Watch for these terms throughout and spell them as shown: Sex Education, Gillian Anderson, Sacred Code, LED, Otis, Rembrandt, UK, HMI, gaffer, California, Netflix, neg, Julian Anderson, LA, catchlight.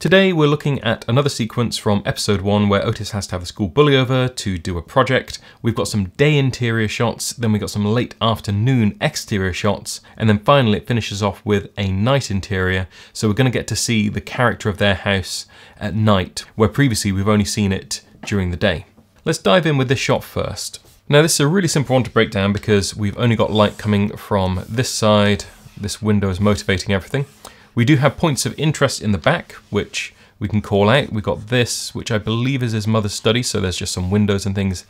Today we're looking at another sequence from episode 1 where Otis has to have a school bully over to do a project. We've got some day interior shots, then we've got some late afternoon exterior shots, and then finally it finishes off with a night interior. So we're going to get to see the character of their house at night, where previously we've only seen it during the day. Let's dive in with this shot first. Now this is a really simple one to break down because we've only got light coming from this side. This window is motivating everything. We do have points of interest in the back, which we can call out. We've got this, which I believe is his mother's study, so there's just some windows and things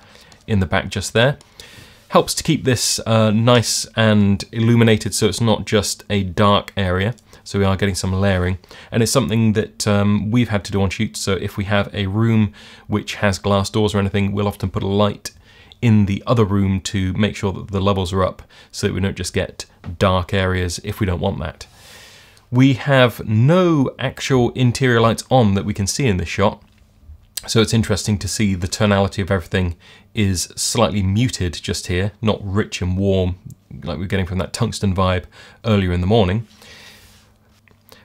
in the back just there. Helps to keep this nice and illuminated so it's not just a dark area, so we are getting some layering. And it's something that we've had to do on shoots, so if we have a room which has glass doors or anything, we'll often put a light in the other room to make sure that the levels are up so that we don't just get dark areas if we don't want that. We have no actual interior lights on that we can see in this shot, so it's interesting to see the tonality of everything is slightly muted just here, not rich and warm like we're getting from that tungsten vibe earlier in the morning.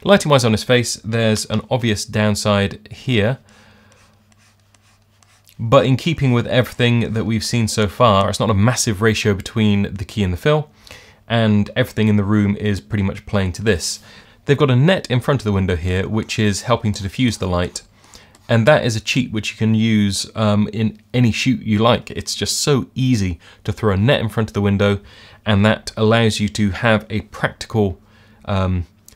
Lighting wise on his face, there's an obvious downside here, but in keeping with everything that we've seen so far, it's not a massive ratio between the key and the fill, and everything in the room is pretty much playing to this. They've got a net in front of the window here, which is helping to diffuse the light. And that is a cheat which you can use in any shoot you like. It's just so easy to throw a net in front of the window, and that allows you to have a practical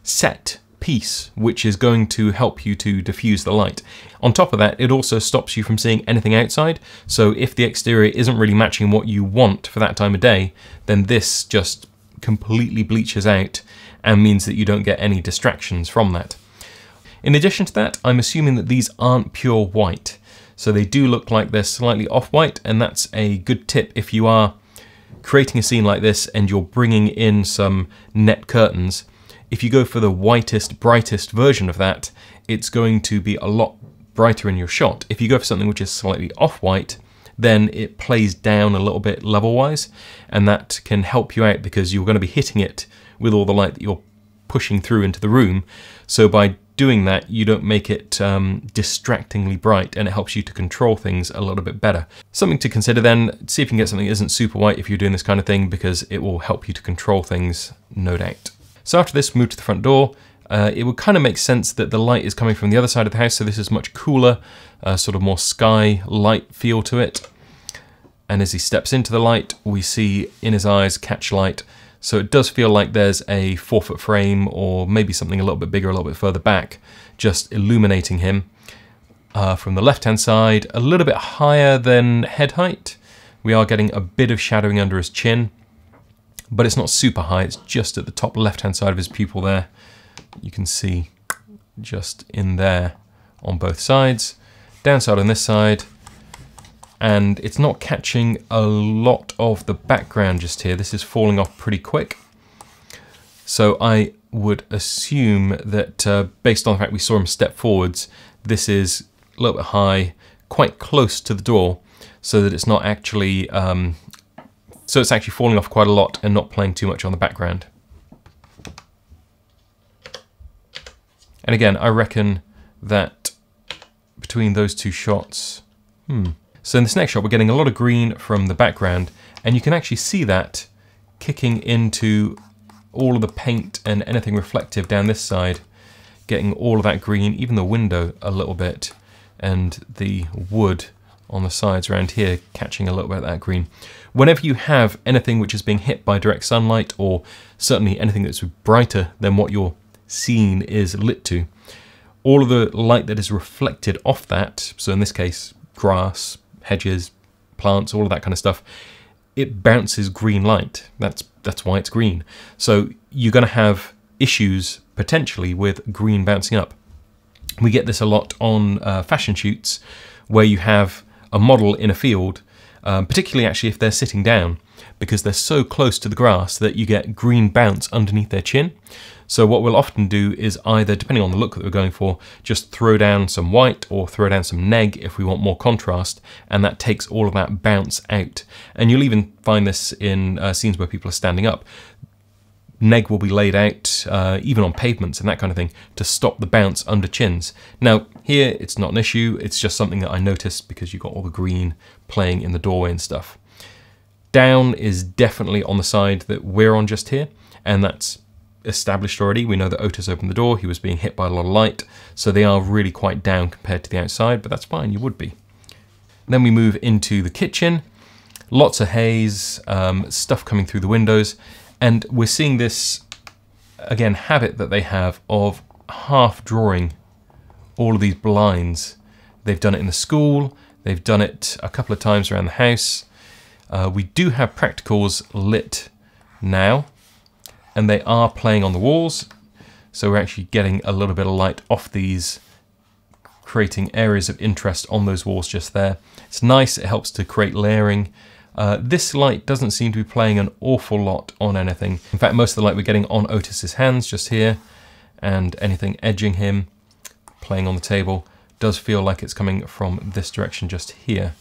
set piece which is going to help you to diffuse the light. On top of that, it also stops you from seeing anything outside, so if the exterior isn't really matching what you want for that time of day, then this just completely bleaches out and means that you don't get any distractions from that. In addition to that, I'm assuming that these aren't pure white, so they do look like they're slightly off-white, and that's a good tip if you are creating a scene like this and you're bringing in some net curtains. If you go for the whitest, brightest version of that, it's going to be a lot brighter in your shot. If you go for something which is slightly off-white, then it plays down a little bit level-wise, and that can help you out because you're going to be hitting it with all the light that you're pushing through into the room. So by doing that, you don't make it distractingly bright, and it helps you to control things a little bit better. Something to consider then, see if you can get something that isn't super white if you're doing this kind of thing, because it will help you to control things, no doubt. So after this, we move to the front door. It would kind of make sense that the light is coming from the other side of the house, so this is much cooler, sort of more sky light feel to it. And as he steps into the light, we see in his eyes catch light. So it does feel like there's a 4-foot frame or maybe something a little bit bigger, a little bit further back, just illuminating him. From the left-hand side, a little bit higher than head height. We are getting a bit of shadowing under his chin, but it's not super high, it's just at the top left-hand side of his pupil there. You can see just in there on both sides, downside on this side, and it's not catching a lot of the background just here. This is falling off pretty quick. So I would assume that based on the fact we saw him step forwards, this is a little bit high, quite close to the door, so that it's not actually so it's actually falling off quite a lot and not playing too much on the background. And again, I reckon that between those two shots, So in this next shot, we're getting a lot of green from the background, and you can actually see that kicking into all of the paint and anything reflective down this side, getting all of that green, even the window a little bit, and the wood on the sides around here, catching a little bit of that green. Whenever you have anything which is being hit by direct sunlight, or certainly anything that's brighter than what your scene is lit to, all of the light that is reflected off that, so in this case, grass, hedges, plants, all of that kind of stuff, it bounces green light. That's why it's green. So you're gonna have issues potentially with green bouncing up. We get this a lot on fashion shoots where you have a model in a field, particularly actually if they're sitting down, because they're so close to the grass that you get green bounce underneath their chin. So what we'll often do is either, depending on the look that we're going for, just throw down some white or throw down some neg if we want more contrast, and that takes all of that bounce out. And you'll even find this in scenes where people are standing up. neg will be laid out, even on pavements and that kind of thing, to stop the bounce under chins. Now, here it's not an issue, it's just something that I noticed because you've got all the green playing in the doorway and stuff. Down is definitely on the side that we're on just here, and that's established already. We know that Otis opened the door, he was being hit by a lot of light, so they are really quite down compared to the outside, but that's fine, you would be. And then we move into the kitchen, lots of haze, stuff coming through the windows, and we're seeing this, again, habit that they have of half drawing all of these blinds. They've done it in the school, they've done it a couple of times around the house. We do have practicals lit now, and they are playing on the walls, so we're actually getting a little bit of light off these, creating areas of interest on those walls just there. It's nice, it helps to create layering. This light doesn't seem to be playing an awful lot on anything. In fact, most of the light we're getting on Otis's hands just here, and anything edging him, playing on the table, does feel like it's coming from this direction just here.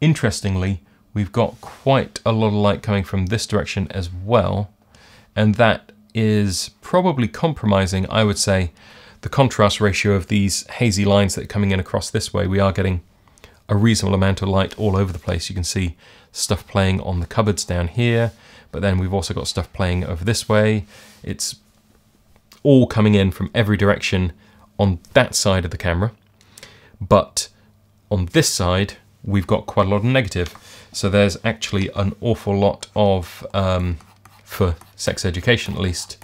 Interestingly, we've got quite a lot of light coming from this direction as well, and that is probably compromising, I would say, the contrast ratio of these hazy lines that are coming in across this way. We are getting a reasonable amount of light all over the place. You can see stuff playing on the cupboards down here, but then we've also got stuff playing over this way. It's all coming in from every direction on that side of the camera, but on this side, we've got quite a lot of negative. So there's actually an awful lot of, for Sex Education at least,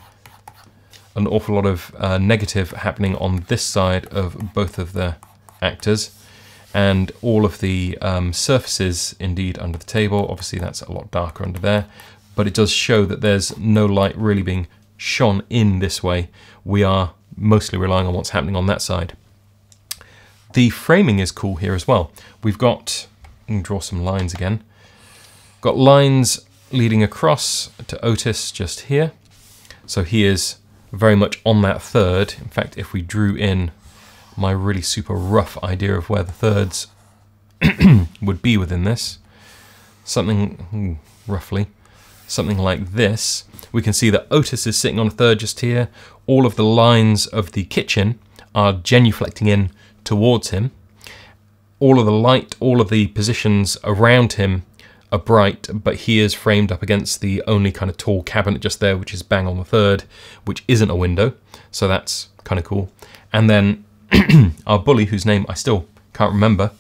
an awful lot of negative happening on this side of both of the actors. And all of the surfaces, indeed, under the table. Obviously, that's a lot darker under there, but it does show that there's no light really being shone in this way. We are mostly relying on what's happening on that side. The framing is cool here as well. We've got, I'm gonna draw some lines again. Got lines leading across to Otis just here. So he is very much on that third. In fact, if we drew in my really super rough idea of where the thirds would be within this, something, roughly, something like this. We can see that Otis is sitting on a third just here. All of the lines of the kitchen are genuflecting in towards him. All of the light, all of the positions around him are bright, but he is framed up against the only kind of tall cabinet just there, which is bang on the third, which isn't a window. So that's kind of cool. And then our bully, whose name I still can't remember,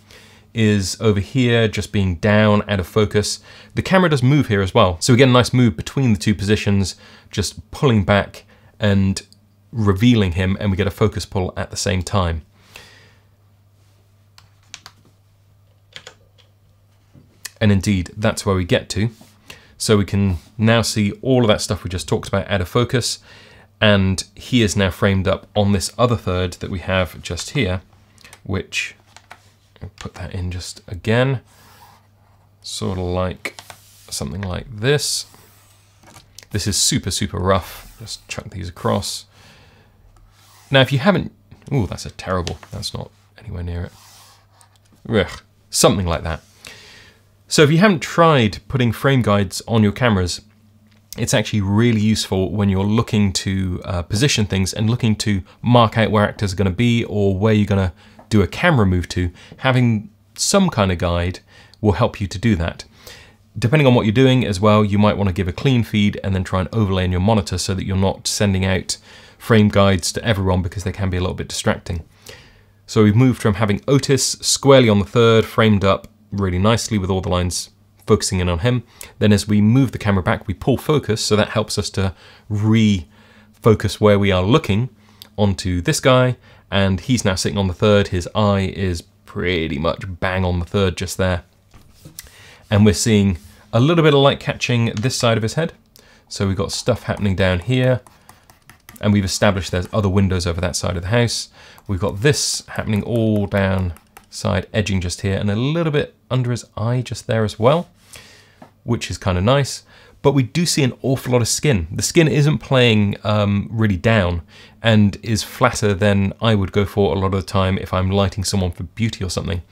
is over here just being down, out of focus. The camera does move here as well. So we get a nice move between the two positions, just pulling back and revealing him, and we get a focus pull at the same time. And indeed, that's where we get to. So we can now see all of that stuff we just talked about out of focus, and he is now framed up on this other third that we have just here, which, I'll put that in just again, sort of like something like this. This is super, super rough. Just chuck these across. Now, if you haven't, oh, that's a terrible, that's not anywhere near it. Ugh, something like that. So if you haven't tried putting frame guides on your cameras, it's actually really useful when you're looking to position things and looking to mark out where actors are going to be or where you're going to do a camera move to. Having some kind of guide will help you to do that. Depending on what you're doing as well, you might want to give a clean feed and then try and overlay in your monitor so that you're not sending out frame guides to everyone, because they can be a little bit distracting. So we've moved from having Otis squarely on the third, framed up really nicely with all the lines focusing in on him. Then as we move the camera back, we pull focus, so that helps us to refocus where we are looking onto this guy, and he's now sitting on the third. His eye is pretty much bang on the third just there. And we're seeing a little bit of light catching this side of his head. So we've got stuff happening down here, and we've established there's other windows over that side of the house. We've got this happening all down side, edging just here, and a little bit under his eye just there as well, which is kind of nice. But we do see an awful lot of skin. The skin isn't playing really down, and is flatter than I would go for a lot of the time if I'm lighting someone for beauty or something.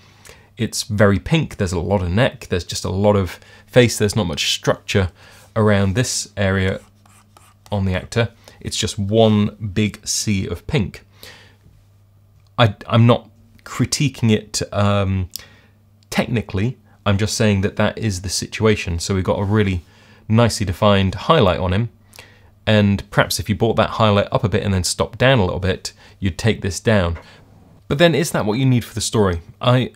It's very pink, there's a lot of neck, there's just a lot of face, there's not much structure around this area on the actor. It's just one big sea of pink. I'm not critiquing it technically, I'm just saying that that is the situation. So we've got a really nicely defined highlight on him, and perhaps if you brought that highlight up a bit and then stopped down a little bit, you'd take this down. But then is that what you need for the story? I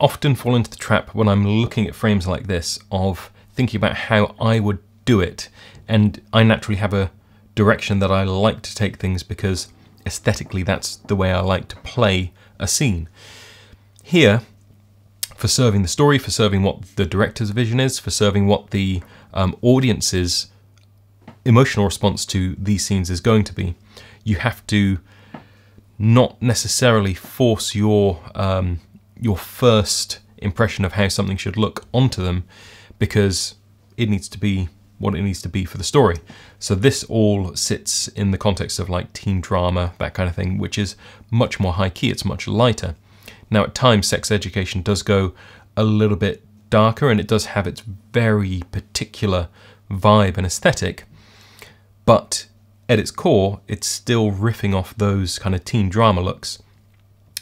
often fall into the trap when I'm looking at frames like this of thinking about how I would do it, and I naturally have a direction that I like to take things because aesthetically that's the way I like to play a scene. Here, for serving the story, for serving what the director's vision is, for serving what the audience's emotional response to these scenes is going to be, you have to not necessarily force your first impression of how something should look onto them, because it needs to be what it needs to be for the story. So this all sits in the context of like teen drama, that kind of thing, which is much more high key, it's much lighter. Now at times Sex Education does go a little bit darker and it does have its very particular vibe and aesthetic, but at its core it's still riffing off those kind of teen drama looks.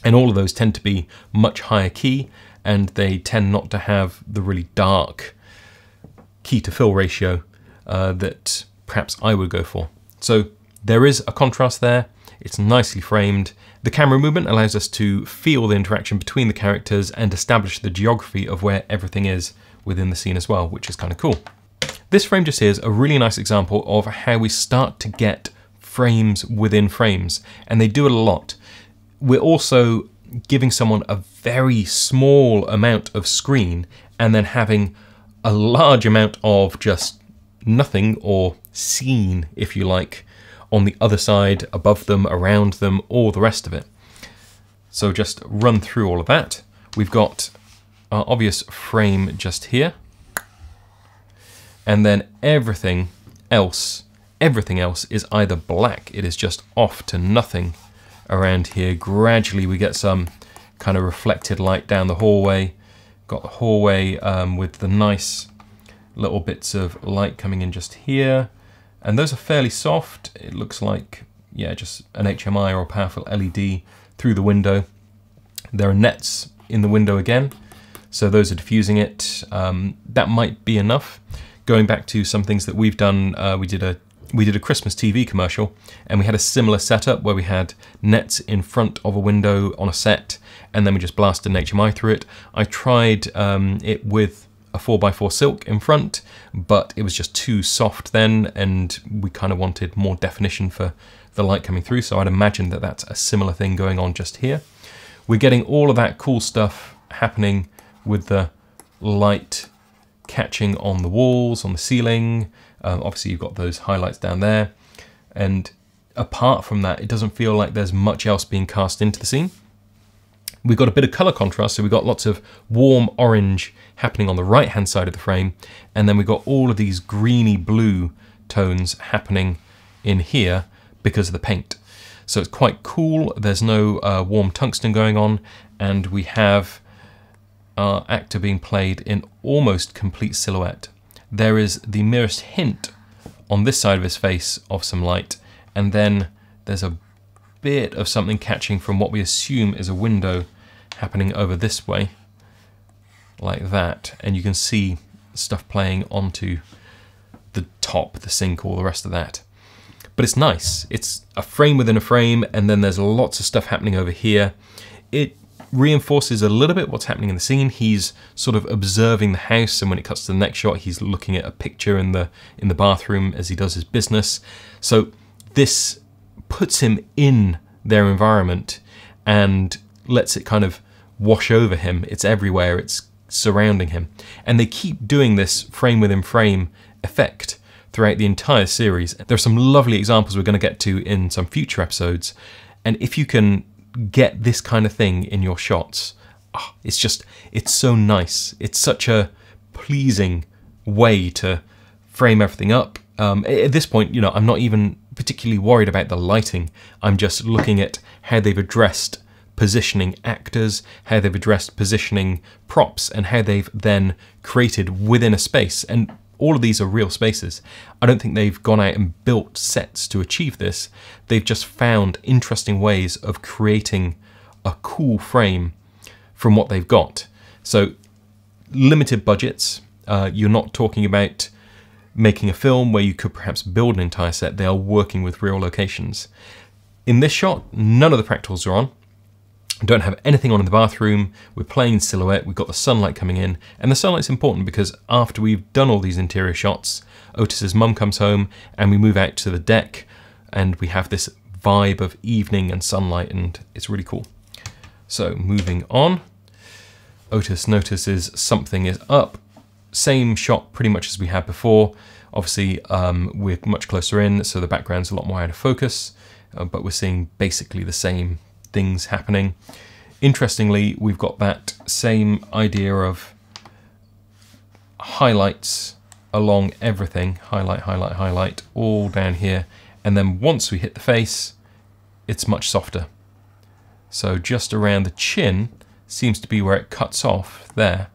And all of those tend to be much higher key, and they tend not to have the really dark key to fill ratio that perhaps I would go for. So there is a contrast there, it's nicely framed. The camera movement allows us to feel the interaction between the characters and establish the geography of where everything is within the scene as well, which is kind of cool. This frame just here is a really nice example of how we start to get frames within frames, and they do it a lot. We're also giving someone a very small amount of screen and then having a large amount of just nothing, or scene, if you like, on the other side, above them, around them, all the rest of it. So just run through all of that. We've got our obvious frame just here, and then everything else is either black, it is just off to nothing around here. Gradually we get some kind of reflected light down the hallway. Got the hallway with the nice little bits of light coming in just here. And those are fairly soft. It looks like, yeah, just an HMI or a powerful LED through the window. There are nets in the window again, so those are diffusing it. That might be enough. Going back to some things that we've done, we did a Christmas TV commercial, and we had a similar setup where we had nets in front of a window on a set, and then we just blasted an HMI through it. I tried it with a 4x4 silk in front, but it was just too soft then, and we kind of wanted more definition for the light coming through, so I'd imagine that that's a similar thing going on just here. We're getting all of that cool stuff happening with the light catching on the walls, on the ceiling. Obviously you've got those highlights down there, and apart from that it doesn't feel like there's much else being cast into the scene. We've got a bit of colour contrast, so we've got lots of warm orange happening on the right hand side of the frame, and then we've got all of these greeny blue tones happening in here because of the paint. So it's quite cool, there's no warm tungsten going on, and we have our actor being played in almost complete silhouette. There is the merest hint on this side of his face of some light, and then there's a bit of something catching from what we assume is a window happening over this way, like that, and you can see stuff playing onto the top, the sink, all the rest of that. But it's nice, it's a frame within a frame, and then there's lots of stuff happening over here. It reinforces a little bit what's happening in the scene. He's sort of observing the house, and when it cuts to the next shot he's looking at a picture in the bathroom as he does his business. So this puts him in their environment and lets it kind of wash over him. It's everywhere, it's surrounding him. And they keep doing this frame within frame effect throughout the entire series. There are some lovely examples we're going to get to in some future episodes, and if you can get this kind of thing in your shots, it's so nice. It's such a pleasing way to frame everything up. At this point, you know, I'm not even particularly worried about the lighting. I'm just looking at how they've addressed positioning actors, how they've addressed positioning props, and how they've then created within a space. And All of these are real spaces. I don't think they've gone out and built sets to achieve this. They've just found interesting ways of creating a cool frame from what they've got. So limited budgets, you're not talking about making a film where you could perhaps build an entire set. They are working with real locations. In this shot, none of the practicals are on. I don't have anything on in the bathroom. We're playing silhouette. We've got the sunlight coming in, and the sunlight's important because after we've done all these interior shots, Otis's mum comes home and we move out to the deck and we have this vibe of evening and sunlight, and it's really cool. So moving on, Otis notices something is up. Same shot pretty much as we had before. Obviously we're much closer in, so the background's a lot more out of focus, but we're seeing basically the same things happening. Interestingly, we've got that same idea of highlights along everything. Highlight, highlight, highlight, all down here. And then once we hit the face, it's much softer. So just around the chin seems to be where it cuts off there.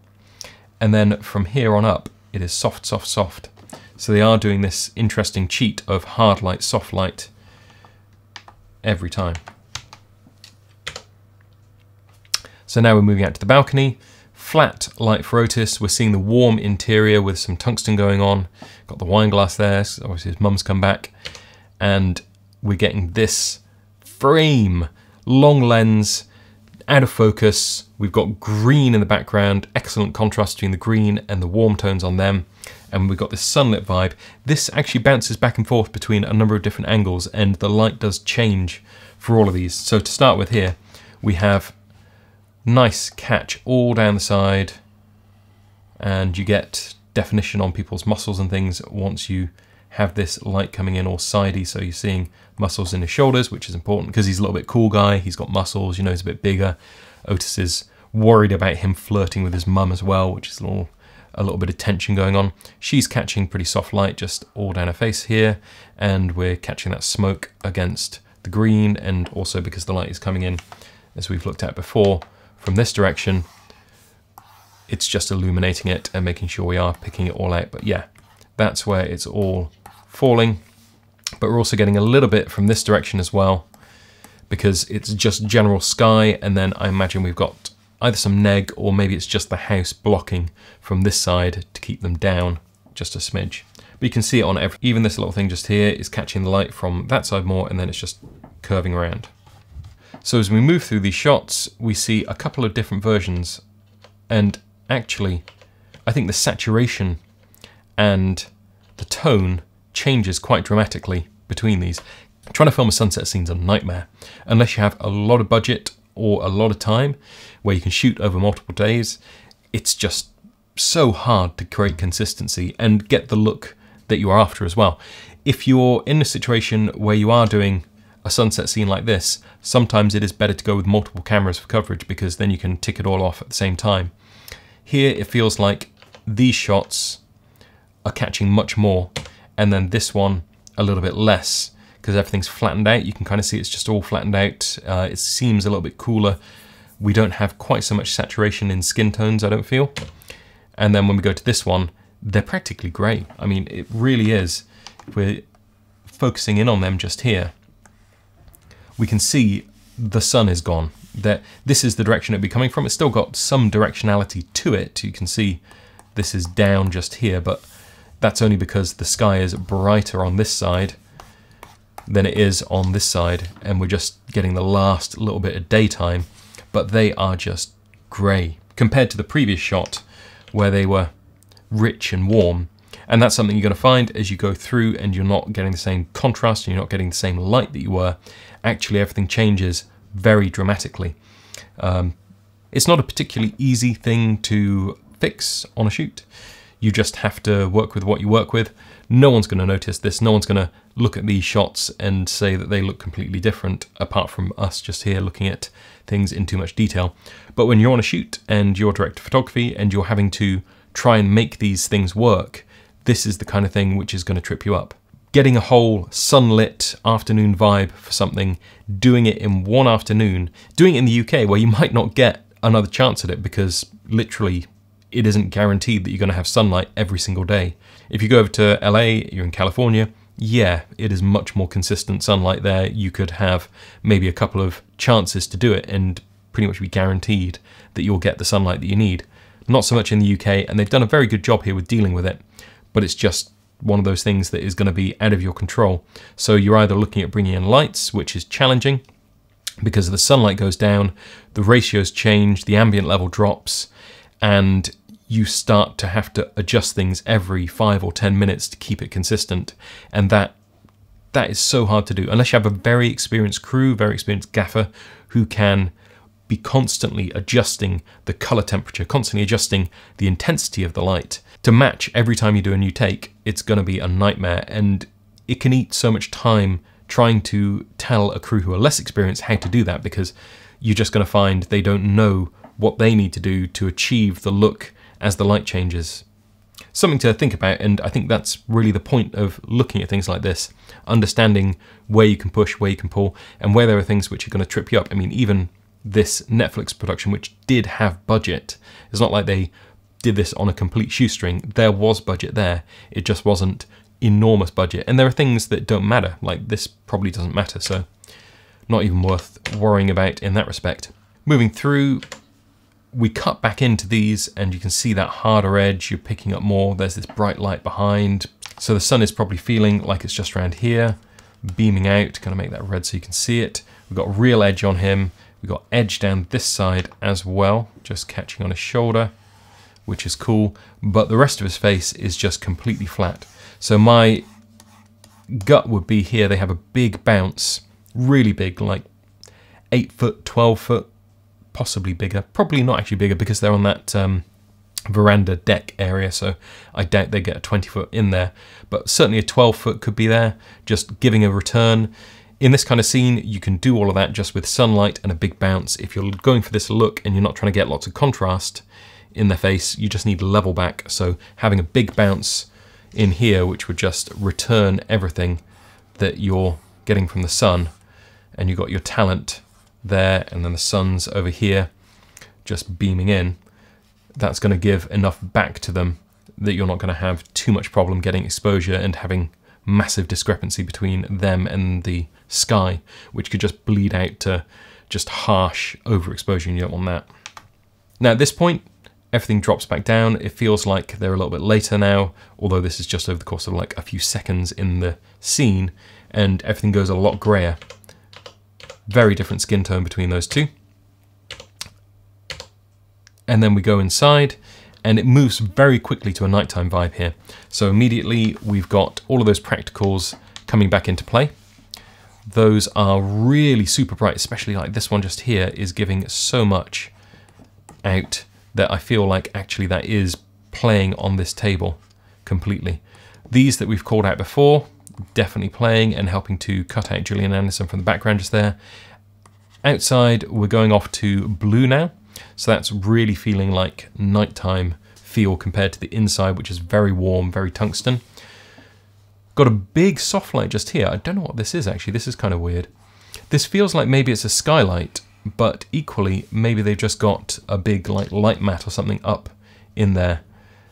And then from here on up, it is soft, soft, soft. So they are doing this interesting cheat of hard light, soft light every time. So now we're moving out to the balcony. Flat light for Otis. We're seeing the warm interior with some tungsten going on. Got the wine glass there. So obviously his mum's come back. And we're getting this frame, long lens, out of focus. We've got green in the background, excellent contrast between the green and the warm tones on them. And we've got this sunlit vibe. This actually bounces back and forth between a number of different angles, and the light does change for all of these. So to start with here, we have nice catch all down the side, and you get definition on people's muscles and things once you have this light coming in all sidey. So you're seeing muscles in his shoulders, which is important because he's a little bit cool guy. He's got muscles, you know, he's a bit bigger. Otis is worried about him flirting with his mum as well, which is a little bit of tension going on. She's catching pretty soft light just all down her face here. And we're catching that smoke against the green, and also because the light is coming in, as we've looked at before, from this direction, it's just illuminating it and making sure we are picking it all out. But yeah, that's where it's all falling. But we're also getting a little bit from this direction as well, because it's just general sky, and then I imagine we've got either some neg or maybe it's just the house blocking from this side to keep them down just a smidge. But you can see it on every, even this little thing just here is catching the light from that side more, and then it's just curving around. So as we move through these shots, we see a couple of different versions, and actually I think the saturation and the tone changes quite dramatically between these. Trying to film a sunset scene's a nightmare, unless you have a lot of budget or a lot of time where you can shoot over multiple days. It's just so hard to create consistency and get the look that you are after as well. If you're in a situation where you are doing a sunset scene like this, sometimes it is better to go with multiple cameras for coverage, because then you can tick it all off at the same time. Here it feels like these shots are catching much more, and then this one a little bit less, because everything's flattened out. You can kind of see it's just all flattened out. It seems a little bit cooler. We don't have quite so much saturation in skin tones, I don't feel. And then when we go to this one, they're practically grey. I mean, it really is. We're focusing in on them just here. We can see the sun is gone. This is the direction it'd be coming from. It's still got some directionality to it. You can see this is down just here, but that's only because the sky is brighter on this side than it is on this side, and we're just getting the last little bit of daytime, but they are just grey compared to the previous shot where they were rich and warm. And that's something you're going to find as you go through, and you're not getting the same contrast and you're not getting the same light that you were. Actually, everything changes very dramatically. It's not a particularly easy thing to fix on a shoot. You just have to work with what you work with. No one's going to notice this. No one's going to look at these shots and say that they look completely different, apart from us just here looking at things in too much detail. But when you're on a shoot and you're director of photography and you're having to try and make these things work, this is the kind of thing which is going to trip you up. Getting a whole sunlit afternoon vibe for something, doing it in one afternoon, doing it in the UK where you might not get another chance at it, because literally it isn't guaranteed that you're going to have sunlight every single day. If you go over to LA, you're in California, yeah, it is much more consistent sunlight there. You could have maybe a couple of chances to do it and pretty much be guaranteed that you'll get the sunlight that you need. Not so much in the UK, and they've done a very good job here with dealing with it, but it's just one of those things that is going to be out of your control. So you're either looking at bringing in lights, which is challenging because the sunlight goes down, the ratios change, the ambient level drops, and you start to have to adjust things every 5 or 10 minutes to keep it consistent. And that is so hard to do, unless you have a very experienced crew, very experienced gaffer, who can be constantly adjusting the color temperature, constantly adjusting the intensity of the light to match every time you do a new take. It's going to be a nightmare, and it can eat so much time trying to tell a crew who are less experienced how to do that, because you're just going to find they don't know what they need to do to achieve the look as the light changes. Something to think about, and I think that's really the point of looking at things like this, understanding where you can push, where you can pull, and where there are things which are going to trip you up. I mean, even this Netflix production, which did have budget, it's not like they did this on a complete shoestring. There was budget there, it just wasn't enormous budget. And there are things that don't matter, like this probably doesn't matter, so not even worth worrying about in that respect. Moving through, we cut back into these and you can see that harder edge, you're picking up more, there's this bright light behind. So the sun is probably feeling like it's just around here, beaming out, gonna make that red so you can see it. We've got real edge on him, we've got edge down this side as well, just catching on his shoulder, which is cool, but the rest of his face is just completely flat. So my gut would be here, they have a big bounce, really big, like 8 foot, 12 foot, possibly bigger, probably not actually bigger because they're on that veranda deck area, so I doubt they get a 20 foot in there, but certainly a 12 foot could be there, just giving a return. In this kind of scene, you can do all of that just with sunlight and a big bounce. If you're going for this look and you're not trying to get lots of contrast in their face, you just need level back, so having a big bounce in here, which would just return everything that you're getting from the sun, and you've got your talent there, and then the sun's over here just beaming in. That's going to give enough back to them that you're not going to have too much problem getting exposure and having massive discrepancy between them and the sky, which could just bleed out to just harsh overexposure, and you don't want that. Now at this point everything drops back down. It feels like they're a little bit later now, although this is just over the course of like a few seconds in the scene, and everything goes a lot grayer. Very different skin tone between those two. And then we go inside and it moves very quickly to a nighttime vibe here. So immediately we've got all of those practicals coming back into play. Those are really super bright, especially like this one just here is giving so much out that I feel like actually that is playing on this table completely. These that we've called out before, definitely playing and helping to cut out Julian Anderson from the background just there. Outside, we're going off to blue now. So that's really feeling like nighttime feel compared to the inside, which is very warm, very tungsten. Got a big soft light just here. I don't know what this is actually. This is kind of weird. This feels like maybe it's a skylight, but equally, maybe they've just got a big like light mat or something up in there.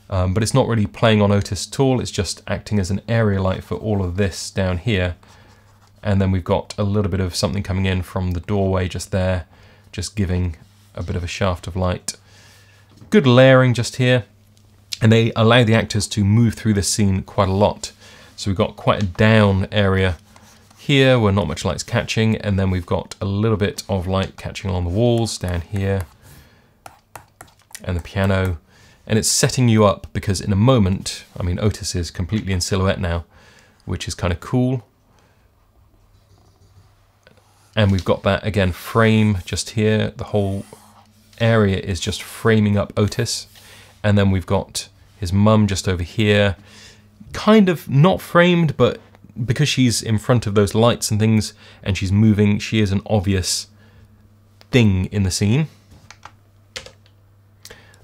But it's not really playing on Otis at all, it's just acting as an area light for all of this down here. And then we've got a little bit of something coming in from the doorway just there, just giving a bit of a shaft of light. Good layering just here, and they allow the actors to move through this scene quite a lot. So we've got quite a down area here where not much light's catching, and then we've got a little bit of light catching along the walls down here, and the piano. And it's setting you up because in a moment, I mean, Otis is completely in silhouette now, which is kind of cool. And we've got that, again, frame just here. The whole area is just framing up Otis. And then we've got his mum just over here, kind of not framed, but because she's in front of those lights and things and she's moving, she is an obvious thing in the scene.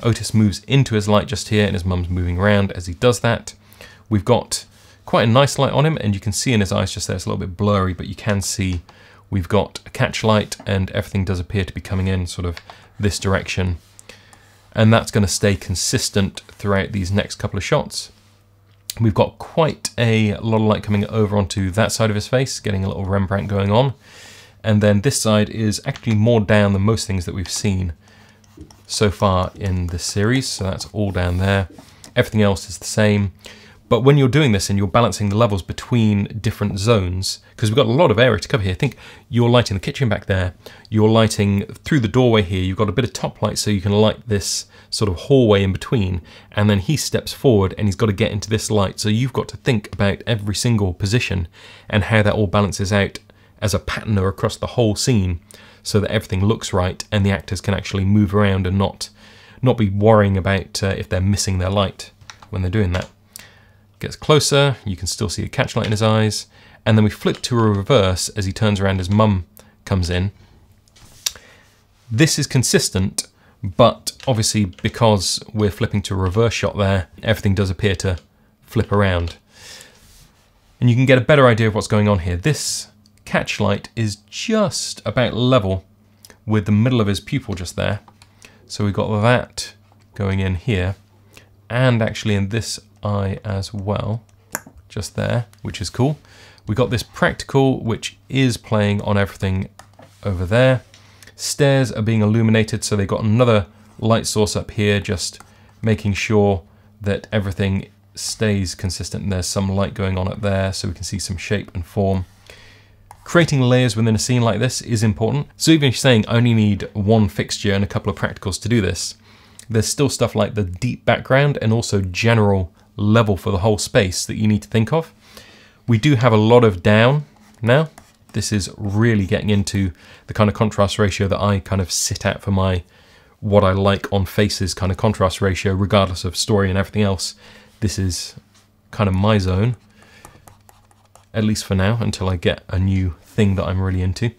Otis moves into his light just here and his mum's moving around as he does that. We've got quite a nice light on him and you can see in his eyes just there, it's a little bit blurry, but you can see we've got a catch light and everything does appear to be coming in sort of this direction. And that's going to stay consistent throughout these next couple of shots. We've got quite a lot of light coming over onto that side of his face, getting a little Rembrandt going on. And then this side is actually more down than most things that we've seen so far in this series. So that's all down there. Everything else is the same. But when you're doing this and you're balancing the levels between different zones, because we've got a lot of area to cover here. I think you're lighting the kitchen back there. You're lighting through the doorway here. You've got a bit of top light so you can light this sort of hallway in between. And then he steps forward and he's got to get into this light. So you've got to think about every single position and how that all balances out as a pattern or across the whole scene so that everything looks right and the actors can actually move around and not be worrying about if they're missing their light when they're doing that. Gets closer, you can still see the catchlight in his eyes, and then we flip to a reverse as he turns around, his mum comes in. This is consistent, but obviously because we're flipping to a reverse shot there, everything does appear to flip around. And you can get a better idea of what's going on here. This catchlight is just about level with the middle of his pupil just there. So we've got that going in here, and actually in this eye as well, just there, which is cool. We got this practical, which is playing on everything over there. Stairs are being illuminated, so they've got another light source up here, just making sure that everything stays consistent. And there's some light going on up there, so we can see some shape and form. Creating layers within a scene like this is important. So even if you're saying I only need one fixture and a couple of practicals to do this, there's still stuff like the deep background and also general level for the whole space that you need to think of. We do have a lot of down now. This is really getting into the kind of contrast ratio that I kind of sit at for my what I like on faces kind of contrast ratio, regardless of story and everything else. This is kind of my zone, at least for now, until I get a new thing that I'm really into.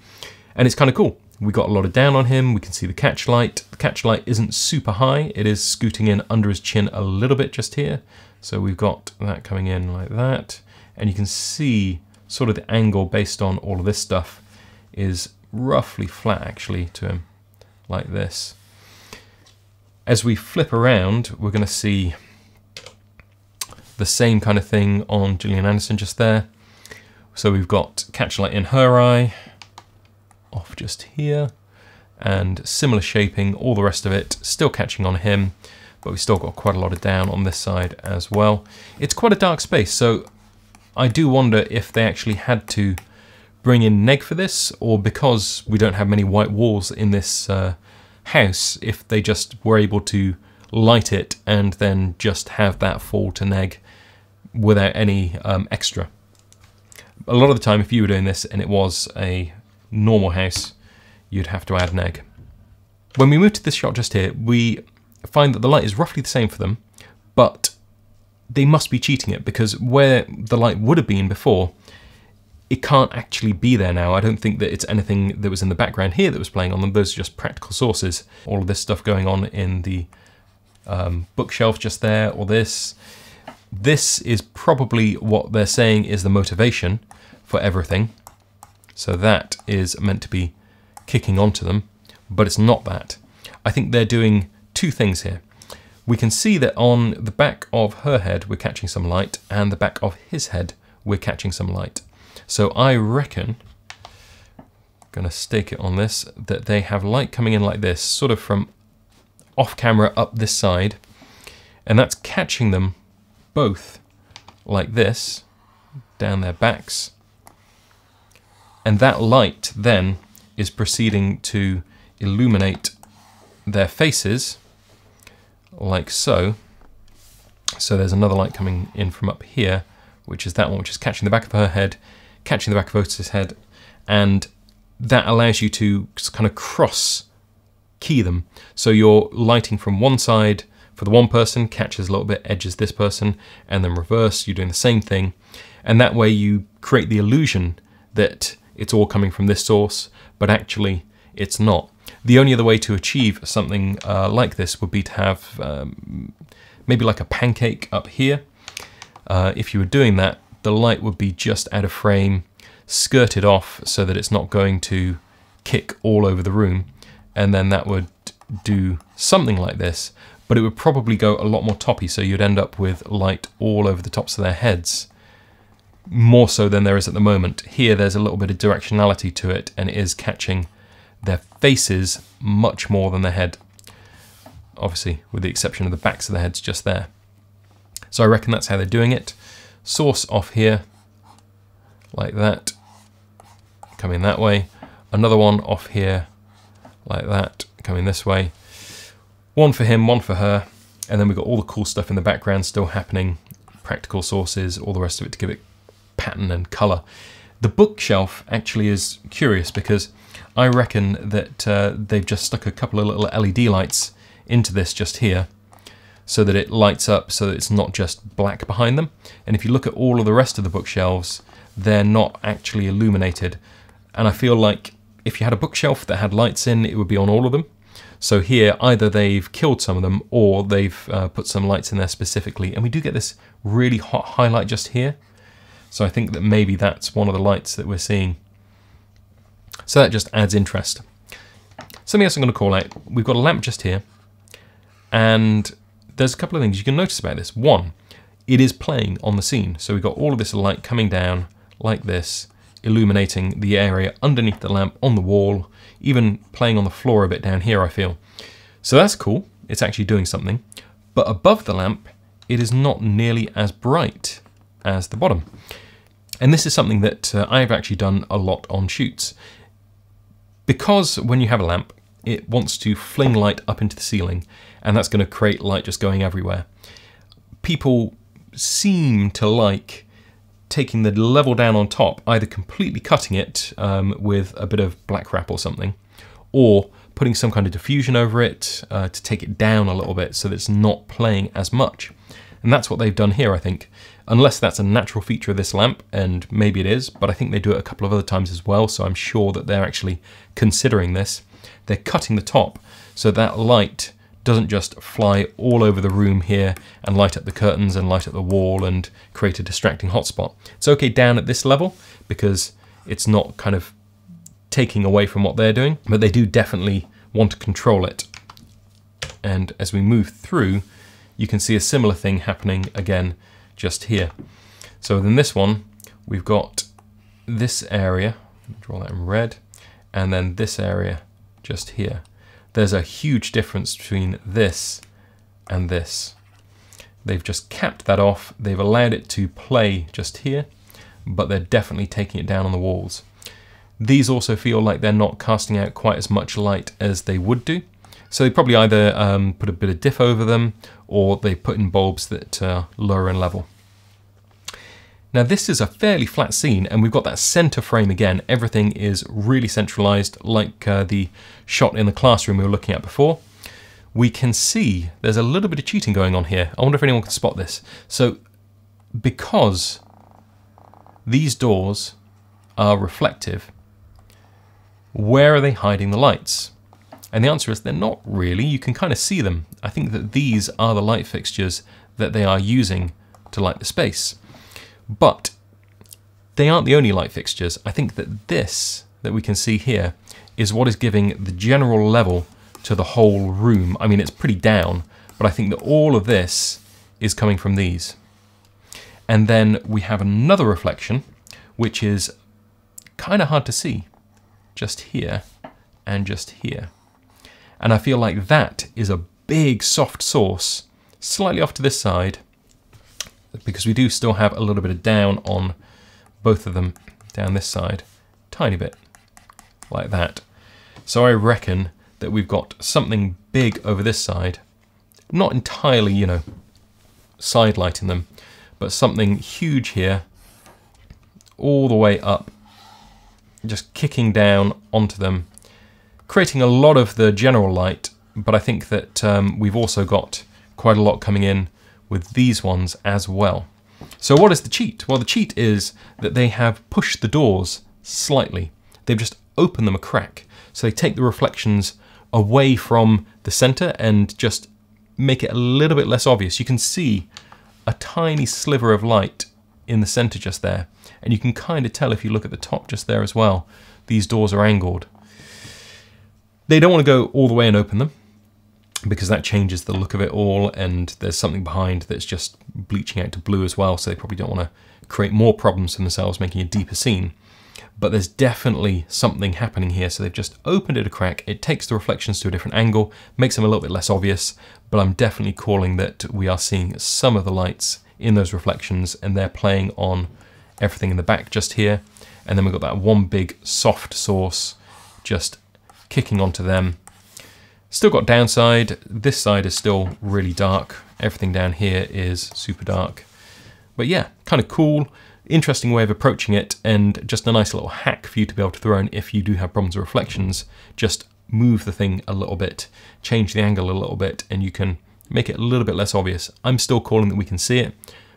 And it's kind of cool. We got a lot of down on him. We can see the catch light. The catch light isn't super high. It is scooting in under his chin a little bit just here. So we've got that coming in like that. And you can see sort of the angle based on all of this stuff is roughly flat actually to him, like this. As we flip around, we're gonna see the same kind of thing on Gillian Anderson just there. So we've got catchlight in her eye, off just here, and similar shaping, all the rest of it, still catching on him. But we've still got quite a lot of down on this side as well. It's quite a dark space, so I do wonder if they actually had to bring in neg for this, or because we don't have many white walls in this house, if they just were able to light it and then just have that fall to neg without any extra. A lot of the time, if you were doing this and it was a normal house, you'd have to add neg. When we move to this shot just here, we find that the light is roughly the same for them, but they must be cheating it, because where the light would have been before, it can't actually be there now. I don't think that it's anything that was in the background here that was playing on them. Those are just practical sources. All of this stuff going on in the bookshelf just there, or this. This is probably what they're saying is the motivation for everything. So that is meant to be kicking onto them, but it's not that. I think they're doing two things here. We can see that on the back of her head, we're catching some light, and the back of his head, we're catching some light. So I reckon, gonna stake it on this, that they have light coming in like this, sort of from off camera up this side, and that's catching them both like this, down their backs. And that light then is proceeding to illuminate their faces, like so. So there's another light coming in from up here, which is that one, which is catching the back of her head, catching the back of Otis' head, and that allows you to kind of cross key them. So you're lighting from one side for the one person, catches a little bit, edges this person, and then reverse, you're doing the same thing. And that way you create the illusion that it's all coming from this source, but actually it's not. The only other way to achieve something like this would be to have maybe like a pancake up here. If you were doing that, the light would be just out of frame, skirted off so that it's not going to kick all over the room. And then that would do something like this, but it would probably go a lot more toppy, so you'd end up with light all over the tops of their heads, more so than there is at the moment. Here there's a little bit of directionality to it, and it is catching their faces much more than their head, obviously with the exception of the backs of the heads just there. So I reckon that's how they're doing it. Source off here, like that, coming that way. Another one off here, like that, coming this way. One for him, one for her, and then we've got all the cool stuff in the background still happening, practical sources, all the rest of it to give it pattern and colour. The bookshelf actually is curious because I reckon that they've just stuck a couple of little LED lights into this just here, so that it lights up, so that it's not just black behind them. And if you look at all of the rest of the bookshelves, they're not actually illuminated. And I feel like if you had a bookshelf that had lights in, it would be on all of them. So here, either they've killed some of them or they've put some lights in there specifically. And we do get this really hot highlight just here. So I think that maybe that's one of the lights that we're seeing. So that just adds interest. Something else I'm going to call out, we've got a lamp just here, and there's a couple of things you can notice about this. One, it is playing on the scene. So we've got all of this light coming down like this, illuminating the area underneath the lamp, on the wall, even playing on the floor a bit down here, I feel. So that's cool. It's actually doing something. But above the lamp, it is not nearly as bright as the bottom. And this is something that I've actually done a lot on shoots. Because when you have a lamp, it wants to fling light up into the ceiling, and that's going to create light just going everywhere. People seem to like taking the level down on top, either completely cutting it with a bit of black wrap or something, or putting some kind of diffusion over it to take it down a little bit so that it's not playing as much. And that's what they've done here, I think. Unless that's a natural feature of this lamp, and maybe it is, but I think they do it a couple of other times as well, so I'm sure that they're actually considering this. They're cutting the top so that light doesn't just fly all over the room here and light up the curtains and light up the wall and create a distracting hotspot. It's okay down at this level because it's not kind of taking away from what they're doing, but they do definitely want to control it. And as we move through, you can see a similar thing happening again just here. So within this one, we've got this area, draw that in red, and then this area just here. There's a huge difference between this and this. They've just capped that off. They've allowed it to play just here, but they're definitely taking it down on the walls. These also feel like they're not casting out quite as much light as they would do. So they probably either put a bit of diff over them, or they put in bulbs that are lower in level. Now this is a fairly flat scene, and we've got that center frame again. Everything is really centralized, like the shot in the classroom we were looking at before. We can see there's a little bit of cheating going on here. I wonder if anyone can spot this. So because these doors are reflective, where are they hiding the lights? And the answer is they're not really. You can kind of see them. I think that these are the light fixtures that they are using to light the space. But they aren't the only light fixtures. I think that this that we can see here is what is giving the general level to the whole room. I mean, it's pretty down, but I think that all of this is coming from these. And then we have another reflection, which is kind of hard to see, just here and just here. And I feel like that is a big soft source, slightly off to this side, because we do still have a little bit of down on both of them down this side, tiny bit, like that. So I reckon that we've got something big over this side, not entirely, you know, side lighting them, but something huge here, all the way up, just kicking down onto them, creating a lot of the general light, but I think that we've also got quite a lot coming in with these ones as well. So what is the cheat? Well, the cheat is that they have pushed the doors slightly. They've just opened them a crack. So they take the reflections away from the center and just make it a little bit less obvious. You can see a tiny sliver of light in the center just there. And you can kind of tell if you look at the top just there as well, these doors are angled. They don't want to go all the way and open them. because that changes the look of it all, and there's something behind that's just bleaching out to blue as well, so they probably don't want to create more problems for themselves, making a deeper scene. But there's definitely something happening here, so they've just opened it a crack. It takes the reflections to a different angle, makes them a little bit less obvious, but I'm definitely calling that we are seeing some of the lights in those reflections, and they're playing on everything in the back just here. And then we've got that one big soft source just kicking onto them. Still got downside. This side is still really dark. Everything down here is super dark. But yeah, kind of cool. Interesting way of approaching it, and just a nice little hack for you to be able to throw in if you do have problems with reflections. Just move the thing a little bit, change the angle a little bit, and you can make it a little bit less obvious. I'm still calling that we can see it,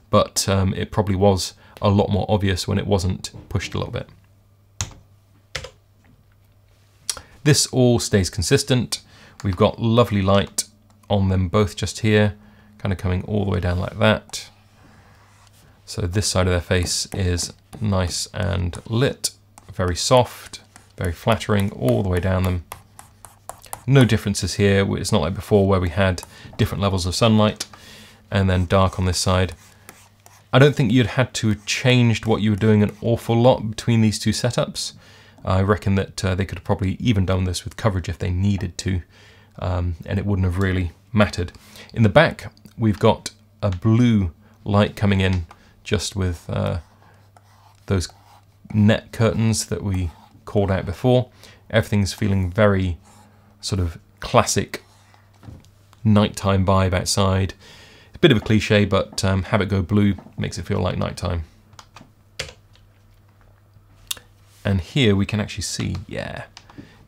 but it probably was a lot more obvious when it wasn't pushed a little bit. This all stays consistent. We've got lovely light on them both just here, kind of coming all the way down like that. So this side of their face is nice and lit, very soft, very flattering all the way down them. No differences here. It's not like before where we had different levels of sunlight and then dark on this side. I don't think you'd had to have changed what you were doing an awful lot between these two setups. I reckon that they could have probably even done this with coverage if they needed to, and it wouldn't have really mattered. In the back, we've got a blue light coming in just with those net curtains that we called out before. Everything's feeling very sort of classic nighttime vibe outside. It's a bit of a cliche, but have it go blue makes it feel like nighttime. And here we can actually see, yeah,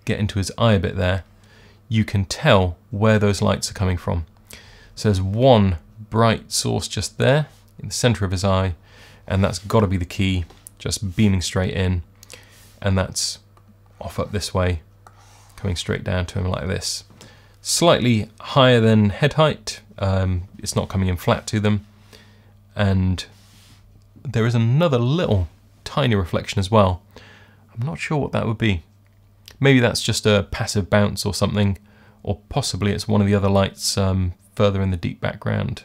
get into his eye a bit there. You can tell where those lights are coming from. So there's one bright source just there in the center of his eye, and that's got to be the key, just beaming straight in, and that's off up this way, coming straight down to him like this. Slightly higher than head height, it's not coming in flat to them. And there is another little tiny reflection as well. I'm not sure what that would be. Maybe that's just a passive bounce or something, or possibly it's one of the other lights further in the deep background.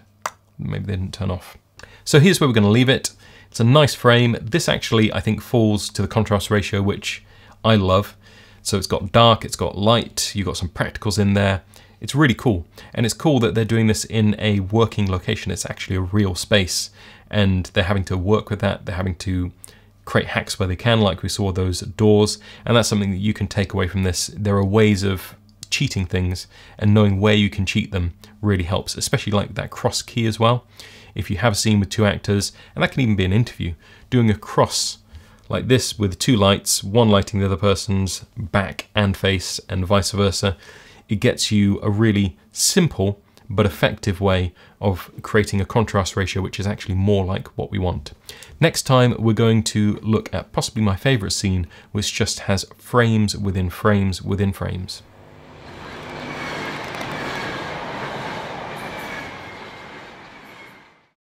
Maybe they didn't turn off. So here's where we're going to leave it. It's a nice frame. This actually, I think, falls to the contrast ratio, which I love. So it's got dark, it's got light, you've got some practicals in there. It's really cool. And it's cool that they're doing this in a working location. It's actually a real space, and they're having to work with that. They're having to create hacks where they can, like we saw those doors. And that's something that you can take away from this. There are ways of cheating things, and knowing where you can cheat them really helps, especially like that cross key as well. If you have a scene with two actors, and that can even be an interview, doing a cross like this with two lights, one lighting the other person's back and face and vice versa. It gets you a really simple but effective way of creating a contrast ratio which is actually more like what we want. Next time we're going to look at possibly my favorite scene, which just has frames within frames within frames.